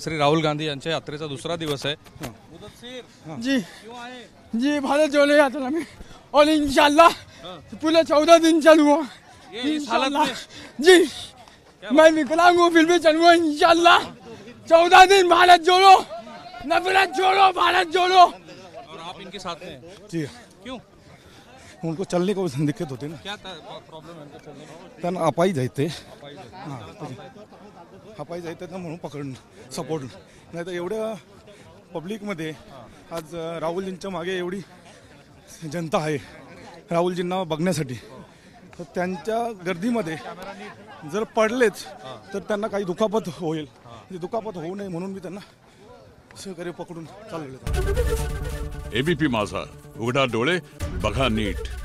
श्री राहुल गांधी यांच्या यात्रेचा दुसरा दिवस आहे जी जी भारत जोलो यात्रा में और इंशाल्लाह पूरे 14 दिन चलूंगा इंशाल्लाह जी। मैं विकलांग हूँ फिर भी चलूंगा इंशाल्लाह 14 दिन भारत जोलो नफरत जोलो भारत जोलो। और आप इनके साथ हैं जी? क्यों? उनको चलने को दिक्कत होती ना, क्या प्रॉब्लेम है चलने को? अपाई जाते अपाई जाते पकड़ सपोर्ट नहीं तो एवढ्या पब्लिक मध्ये आज राहुलजींच्या मागे एवढी जनता आहे राहुलजींना बघण्यासाठी, तर त्यांच्या गर्दीमध्ये जर पडलेच तर त्यांना काही दुखापत होईल, दुखापत होऊ नये म्हणून मी त्यांना सहकार्य पकडून चालवलं। एबीपी माझा, उघडा डोळे बघा नीट।